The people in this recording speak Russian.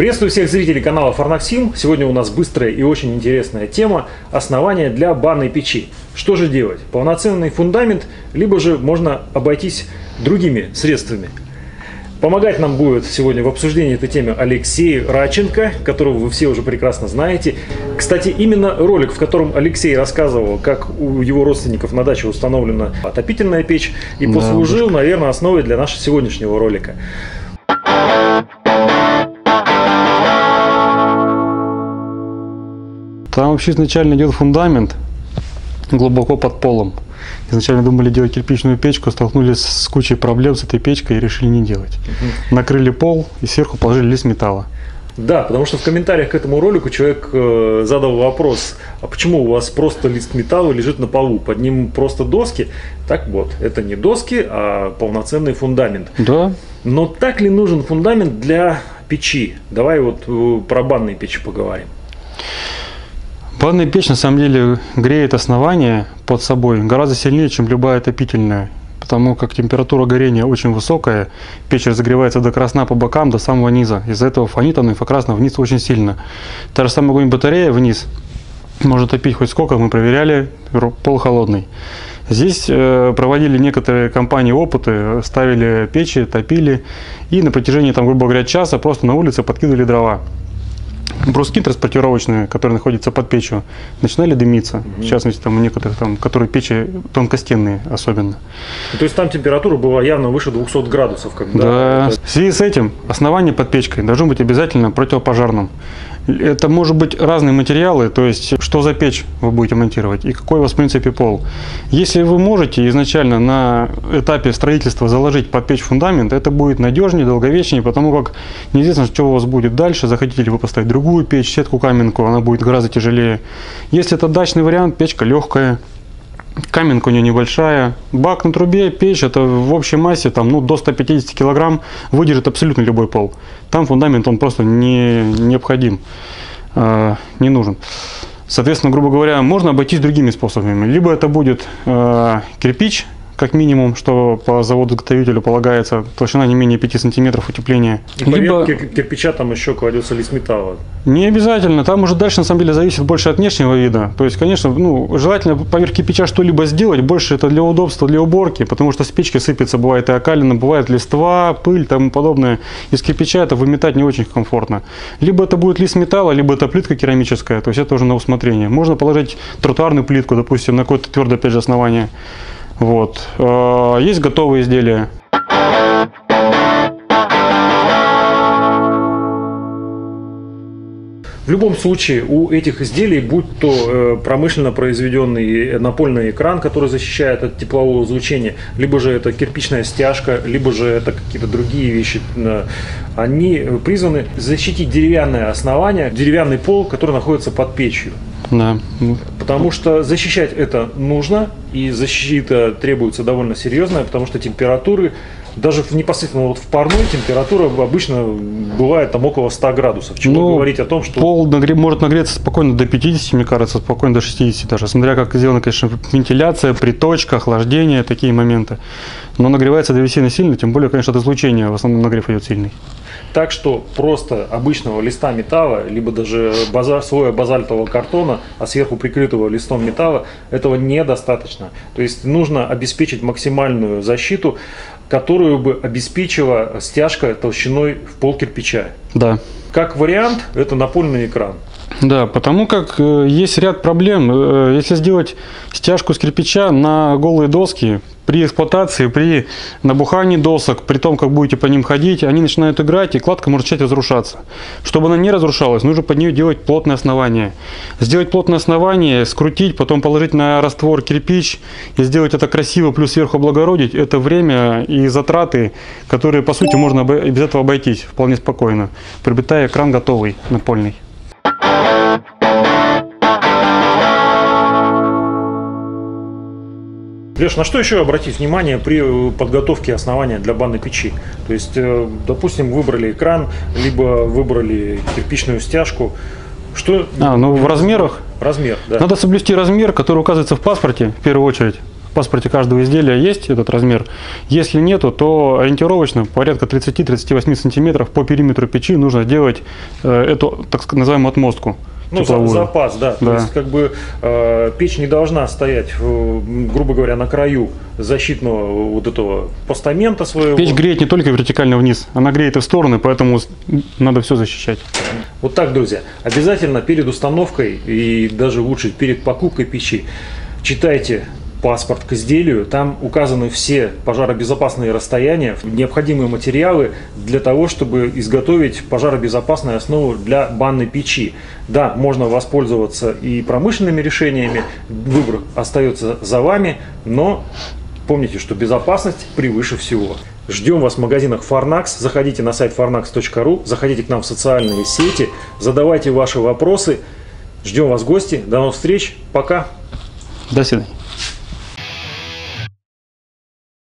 Приветствую всех зрителей канала Fornaks. Сегодня у нас быстрая и очень интересная тема – основание для банной печи. Что же делать? Полноценный фундамент, либо же можно обойтись другими средствами. Помогать нам будет сегодня в обсуждении этой темы Алексей Радченко, которого вы все уже прекрасно знаете. Кстати, именно ролик, в котором Алексей рассказывал, как у его родственников на даче установлена отопительная печь, и послужил, наверное, основой для нашего сегодняшнего ролика. Там вообще изначально идет фундамент глубоко под полом. Изначально думали делать кирпичную печку, столкнулись с кучей проблем с этой печкой и решили не делать. Накрыли пол и сверху положили лист металла. Да, потому что в комментариях к этому ролику человек задал вопрос, а почему у вас просто лист металла лежит на полу, под ним просто доски? Так вот, это не доски, а полноценный фундамент. Да. Но так ли нужен фундамент для печи? Давай вот про банные печи поговорим. Банная печь на самом деле греет основание под собой гораздо сильнее, чем любая отопительная, потому как температура горения очень высокая, печь разогревается до красна по бокам, до самого низа. Из-за этого фонит она инфракрасно вниз очень сильно. Та же самая огонь батарея вниз может топить хоть сколько, мы проверяли, пол холодный. Здесь проводили некоторые компании опыты, ставили печи, топили и на протяжении, там, грубо говоря, часа просто на улице подкидывали дрова. Бруски транспортировочные, которые находятся под печью, начинали дымиться. В частности, там у некоторых, там, которые печи тонкостенные особенно. То есть там температура была явно выше 200 градусов. Когда да. В связи с этим основание под печкой должно быть обязательно противопожарным. Это может быть разные материалы, то есть что за печь вы будете монтировать и какой у вас в принципе пол. Если вы можете изначально на этапе строительства заложить под печь фундамент, это будет надежнее, долговечнее, потому как неизвестно, что у вас будет дальше, захотите ли вы поставить другую печь, сетку каменку, она будет гораздо тяжелее. Если это дачный вариант, печка легкая, каменка у нее небольшая, бак на трубе, печь, это в общей массе там, ну, до 150 килограмм выдержит абсолютно любой пол. Там фундамент он просто не необходим, не нужен. Соответственно, грубо говоря, можно обойтись другими способами. Либо это будет кирпич, как минимум, что по заводу-изготовителю полагается, толщина не менее 5 сантиметров утепления. И поверх кирпича там еще кладется лист металла? Не обязательно, там уже дальше на самом деле зависит больше от внешнего вида. То есть, конечно, ну, желательно поверх кирпича что-либо сделать, больше это для удобства, для уборки, потому что с печки сыпется, бывает и окалина, бывает листва, пыль, тому подобное. Из кирпича это выметать не очень комфортно. Либо это будет лист металла, либо это плитка керамическая, то есть это уже на усмотрение. Можно положить тротуарную плитку, допустим, на какое-то твердое, опять же, основание. Вот. Есть готовые изделия. В любом случае, у этих изделий, будь то промышленно произведенный напольный экран, который защищает от теплового излучения, либо же это кирпичная стяжка, либо же это какие-то другие вещи, они призваны защитить деревянное основание, деревянный пол, который находится под печью. Да. Потому что защищать это нужно, и защита требуется довольно серьезная, потому что температуры, даже непосредственно вот в парной, температура обычно бывает там около 100 градусов. Чего говорить о том, что... Пол может нагреться спокойно до 50, мне кажется, спокойно до 60 даже. Смотря как сделана, конечно, вентиляция, приточка, охлаждение, такие моменты. Но нагревается довольно сильно, тем более, конечно, от излучения в основном нагрев идет сильный. Так что просто обычного листа металла, либо даже слоя базальтового картона, а сверху прикрытого листом металла, этого недостаточно. То есть нужно обеспечить максимальную защиту, которую бы обеспечила стяжка толщиной в пол кирпича. Да. Как вариант, это напольный экран. Да, потому как есть ряд проблем. Если сделать стяжку с кирпича на голые доски, при эксплуатации, при набухании досок, при том, как будете по ним ходить, они начинают играть, и кладка может начать разрушаться. Чтобы она не разрушалась, нужно под нее делать плотное основание. Сделать плотное основание, скрутить, потом положить на раствор кирпич и сделать это красиво, плюс сверху облагородить, это время и затраты, которые, по сути, можно без этого обойтись вполне спокойно, приобретая экран готовый, напольный. Леш, на что еще обратить внимание при подготовке основания для банной печи? То есть, допустим, выбрали экран, либо выбрали кирпичную стяжку. Что? Ну в размерах? Размер, да. Надо соблюсти размер, который указывается в паспорте, в первую очередь. В паспорте каждого изделия есть этот размер. Если нету, то ориентировочно порядка 30-38 см по периметру печи нужно делать эту так называемую отмостку. Ну, запас, да. То есть, как бы печь не должна стоять, грубо говоря, на краю защитного вот этого постамента своего. Печь греет не только вертикально вниз, она греет и в стороны, поэтому надо все защищать. Вот так, друзья. Обязательно перед установкой и даже лучше перед покупкой печи читайте паспорт к изделию. Там указаны все пожаробезопасные расстояния, необходимые материалы для того, чтобы изготовить пожаробезопасную основу для банной печи. Да, можно воспользоваться и промышленными решениями, выбор остается за вами, но помните, что безопасность превыше всего. Ждем вас в магазинах Fornaks, заходите на сайт fornaks.ru, заходите к нам в социальные сети, задавайте ваши вопросы, ждем вас в гости, до новых встреч, пока! До свидания!